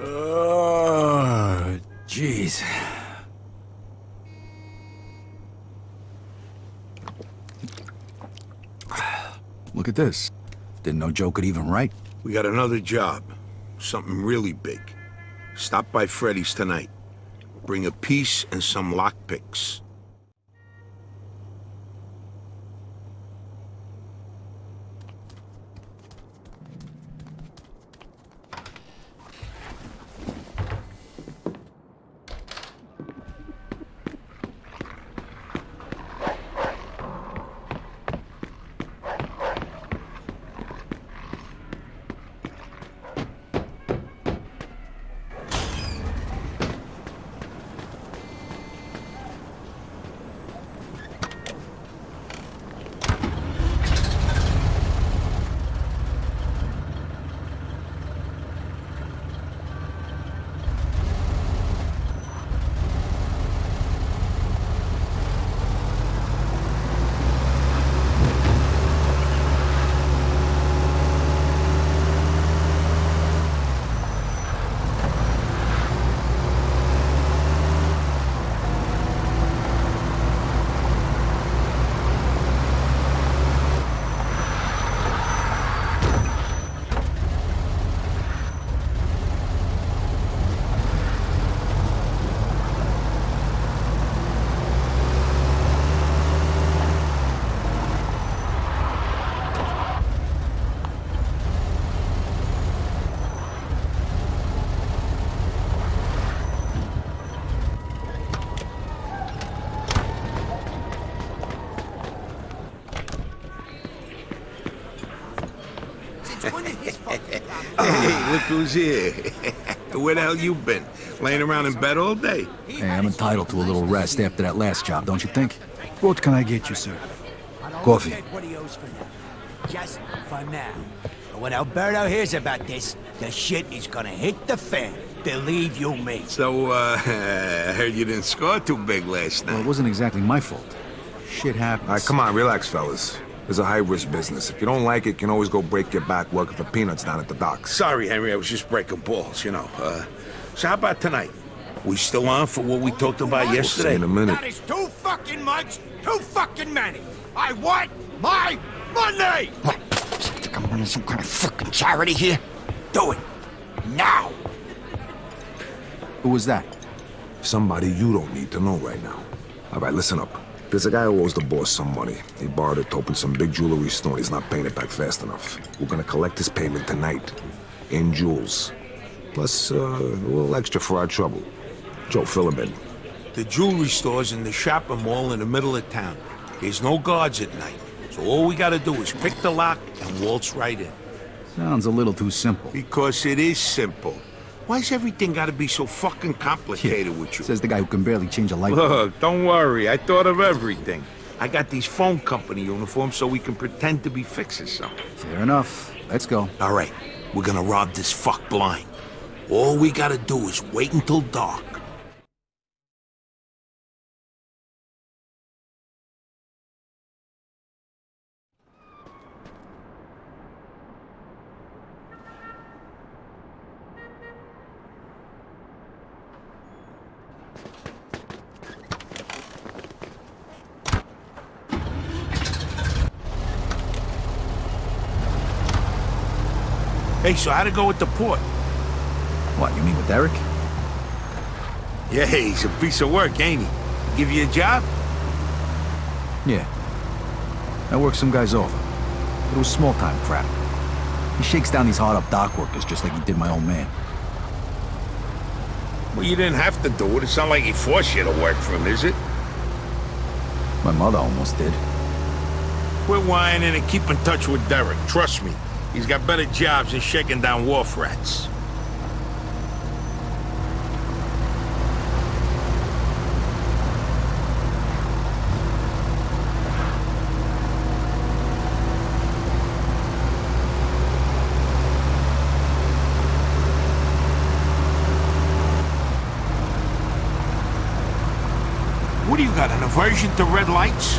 Oh, jeez. Look at this. Didn't know Joe could even write. We got another job. Something really big. Stop by Freddy's tonight. Bring a piece and some lockpicks. Look who's here. Where the hell you been? Laying around in bed all day? Hey, I'm entitled to a little rest after that last job, don't you think? What can I get you, sir? Coffee. Just for now. But when Alberto hears about this, the shit is gonna hit the fan. Believe you me. So, I heard you didn't score too big last night. Well, it wasn't exactly my fault. Shit happens. All right, come on, relax, fellas. It's a high-risk business. If you don't like it, you can always go break your back working for peanuts down at the docks. Sorry, Henry, I was just breaking balls, you know. So how about tonight? We still on for what we talked about yesterday? In a minute. That is too fucking much, too fucking many. I want my money! What? You think I'm running some kind of fucking charity here? Do it. Now! Who was that? Somebody you don't need to know right now. All right, listen up. There's a guy who owes the boss some money. He borrowed it to open some big jewelry store and he's not paying it back fast enough. We're gonna collect his payment tonight. In jewels. Plus, a little extra for our trouble. Joe Philibin. The jewelry store's in the shopping mall in the middle of town. There's no guards at night. So all we gotta do is pick the lock and waltz right in. Sounds a little too simple. Because it is simple. Why's everything gotta be so fucking complicated with you? Says the guy who can barely change a light bulb. Look, don't worry. I thought of everything. I got these phone company uniforms so we can pretend to be fixing something. Fair enough. Let's go. All right. We're gonna rob this fuck blind. All we gotta do is wait until dark. Hey, so how'd it go with the port? What, you mean with Derek? Yeah, he's a piece of work, ain't he? Give you a job? Yeah. I worked some guys over. It was small-time crap. He shakes down these hard-up dock workers just like he did my old man. Well, you didn't have to do it. It's not like he forced you to work for him, is it? My mother almost did. Quit whining and keep in touch with Derek. Trust me. He's got better jobs than shaking down wharf rats. What do you got, an aversion to red lights?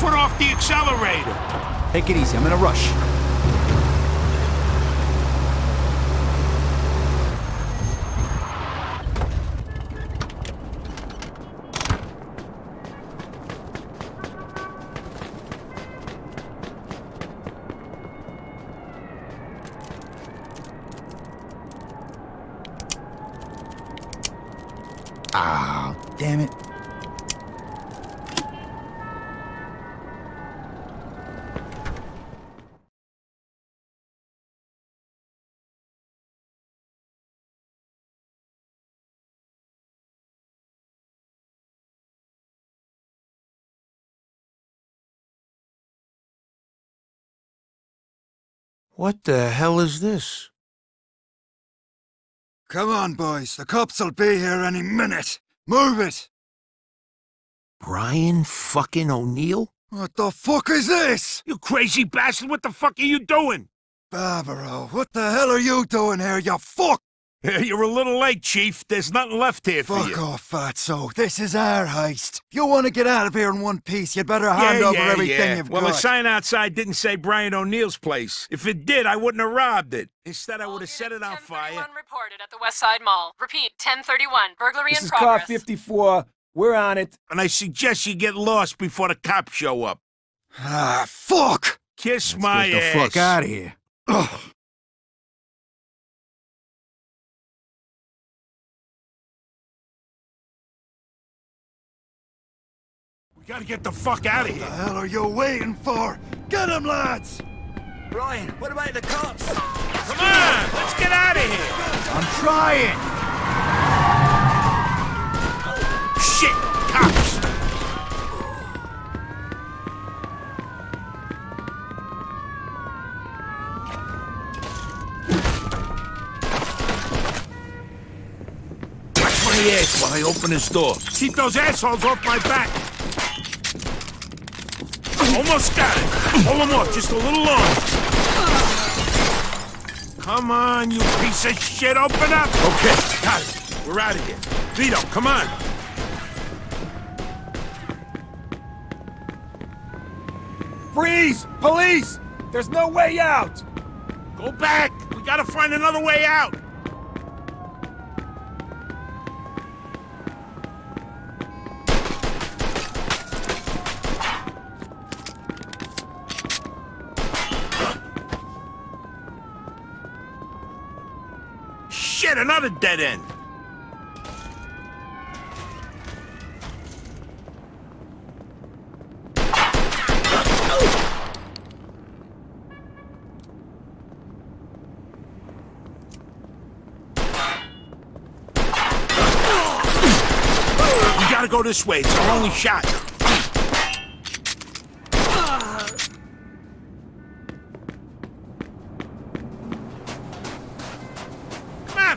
foot off the accelerator. Take it easy. I'm in a rush. What the hell is this? Come on, boys. The cops will be here any minute. Move it! Brian fucking O'Neill? What the fuck is this? You crazy bastard, what the fuck are you doing? Barbaro, what the hell are you doing here, you fuck? You're a little late, Chief. There's nothing left here for you. Fuck off, fatso. This is our heist. If you want to get out of here in one piece, you'd better hand over everything you've got. Well, the sign outside didn't say Brian O'Neill's place. If it did, I wouldn't have robbed it. Instead, I would have set it on fire. 1031 reported at the West Side Mall. Repeat, 1031. Burglary in progress. This is car 54. We're on it. And I suggest you get lost before the cops show up. Ah, fuck! Kiss my ass. Get the fuck out of here. Ugh. Gotta get the fuck out of here. What the hell are you waiting for? Get him, lads! Brian, what about the cops? Come on, let's get out of here! I'm trying! Shit, cops! Touch my ass while I open this door. Keep those assholes off my back! Almost got it! Hold him off just a little longer. Come on, you piece of shit, open up! Okay, got it. We're out of here. Vito, come on! Freeze! Police! There's no way out! Go back! We gotta find another way out! Another dead end. We gotta go this way. It's our only shot.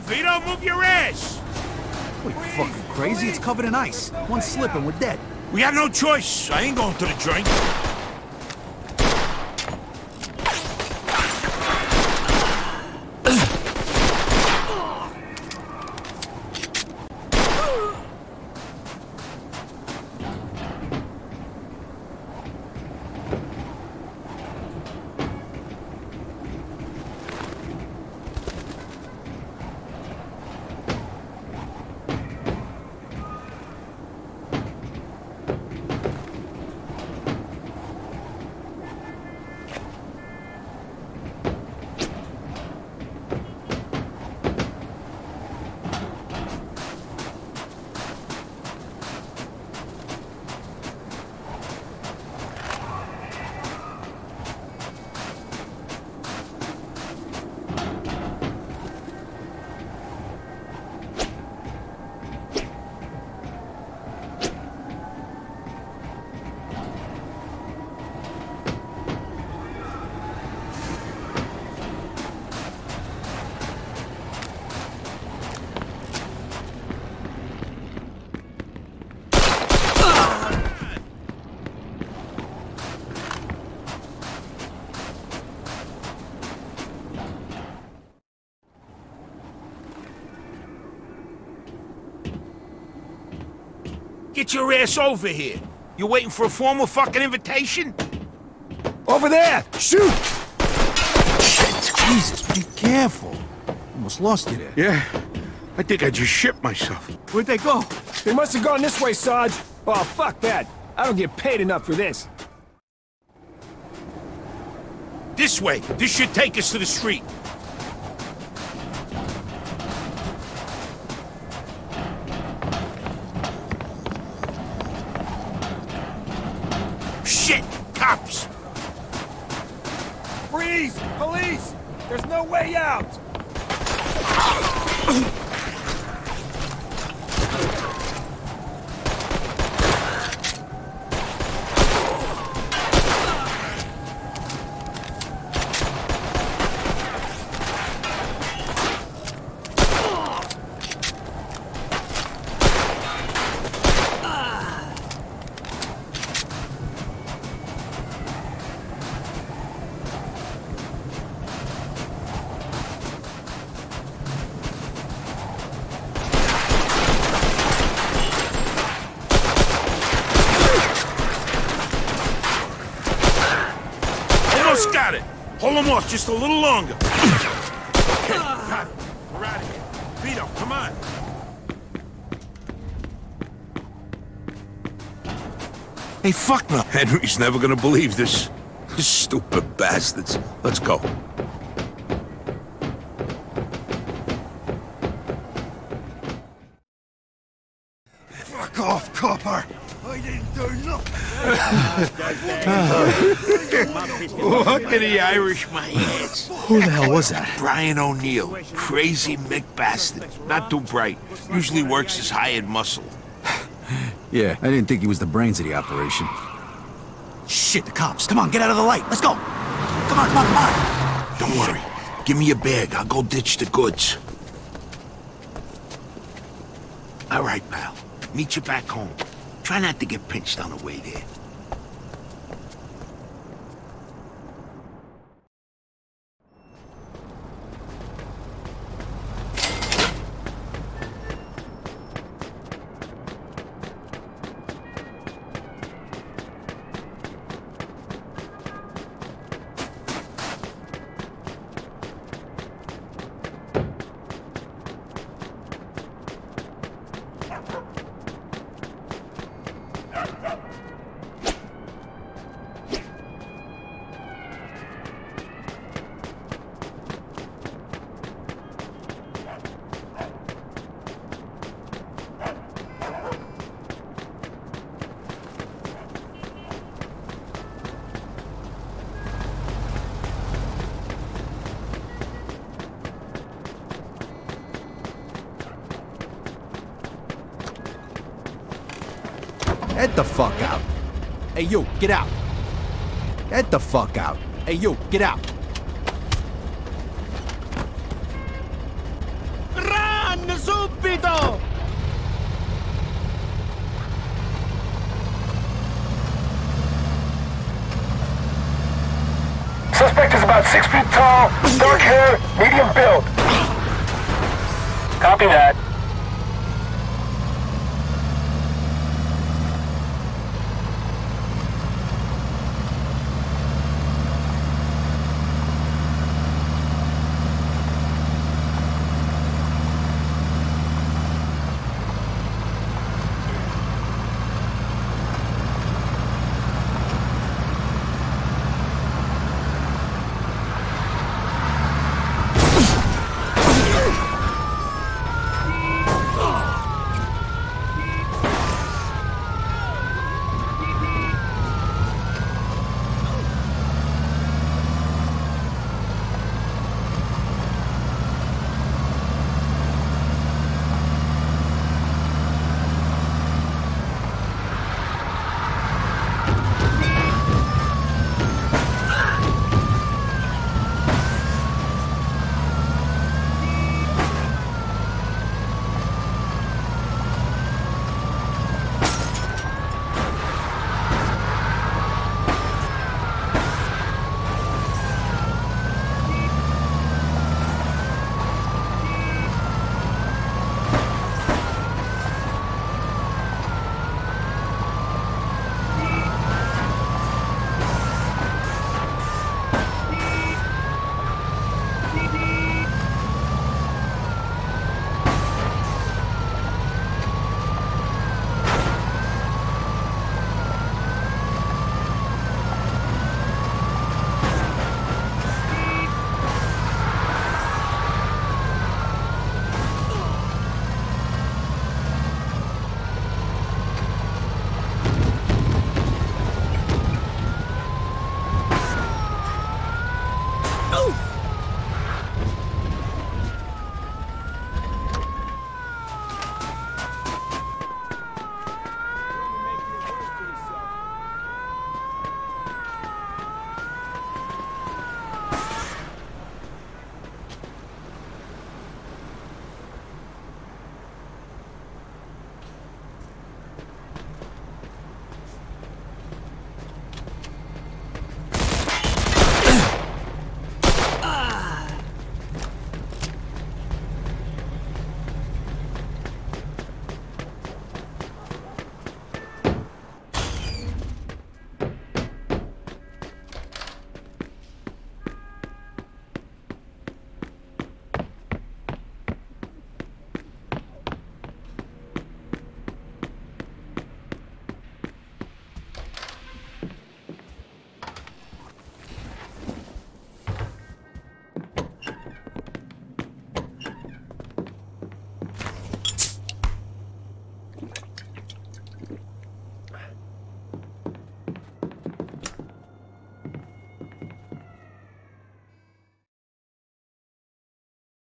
Vito, move your ass! What are you fucking crazy? Please. It's covered in ice. No one slip and we're dead. We have no choice. I ain't going to the drink. Get your ass over here! You waiting for a formal fucking invitation? Over there! Shoot! Jesus, be careful. Almost lost you there. Yeah, I think I just shit myself. Where'd they go? They must have gone this way, Sarge. Oh, fuck that. I don't get paid enough for this. This way. This should take us to the street. Shit! Cops! Freeze! Police! There's no way out! Hold them off just a little longer. Okay, got it. We're out of here. Vito, come on. Hey, fuck no. Henry's never gonna believe this. Stupid bastards. Let's go. Fuck off, copper. I didn't do nothing. Look at the Irish, my ass. Who the hell was that? Brian O'Neill. Crazy Mick bastard. Not too bright. Usually works his hired muscle. Yeah, I didn't think he was the brains of the operation. Shit, the cops. Come on, get out of the light. Let's go. Come on, come on, come on. Don't worry. Give me your bag. I'll go ditch the goods. All right, pal. Meet you back home. Try not to get pinched on the way there. Get the fuck out. Hey, you, get out. Get the fuck out. Hey, you, get out. Run, subito! Suspect is about 6 feet tall, dark hair, medium build. Copy that.